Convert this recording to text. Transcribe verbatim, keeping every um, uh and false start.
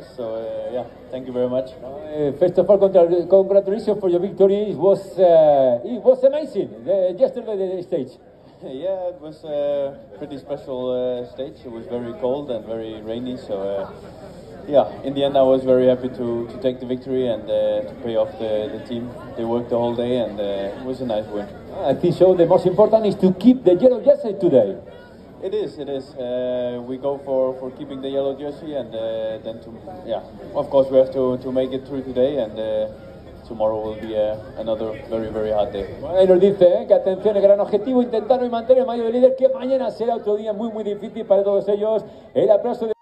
guys. So uh, yeah, thank you very much. Uh, first of all, congratulations for your victory. It was uh, it was amazing. The, yesterday the stage. Yeah, it was a pretty special uh, stage. It was very cold and very rainy, so uh, yeah, in the end I was very happy to, to take the victory and uh, to pay off the, the team. They worked the whole day and uh, it was a nice win. I think so. The most important is to keep the yellow jersey today. It is, it is. Uh, we go for, for keeping the yellow jersey and uh, then to, yeah, of course we have to, to make it through today and uh, tomorrow will be uh, another very, very hot day. Bueno, nos dice eh, que atención, el gran objetivo, intentarlo y mantener el maillot de líder, que mañana será otro día muy, muy difícil para todos ellos. El aplauso de